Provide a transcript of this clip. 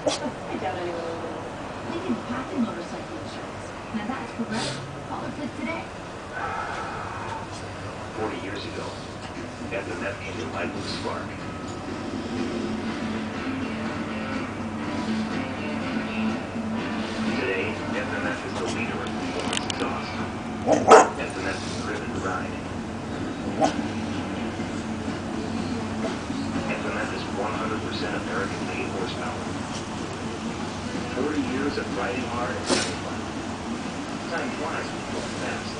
Lincoln Packet Motorcycle Insurance. Now that's Progressive. Call it good today. 40 years ago, FMF came to light with a spark. Today, FMF is the leader in performance exhaust. FMF is driven to ride. FMF is 100% American-made horsepower. 40 years of riding hard and having fun. Time flies when you go fast.